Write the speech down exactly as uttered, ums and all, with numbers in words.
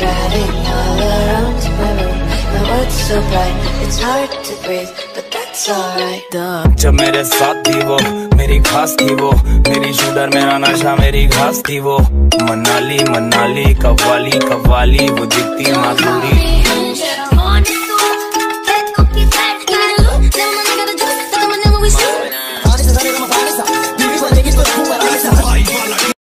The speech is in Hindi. crowding all around my room. My world's so bright, it's hard to breathe, but that's alright. जब मेरे साथ थी वो, मेरी खास थी वो, मेरी शुदर मेरा नशा मेरी घास थी वो. मनाली मनाली कव्वाली कव्वाली वो दिखती मासूरी.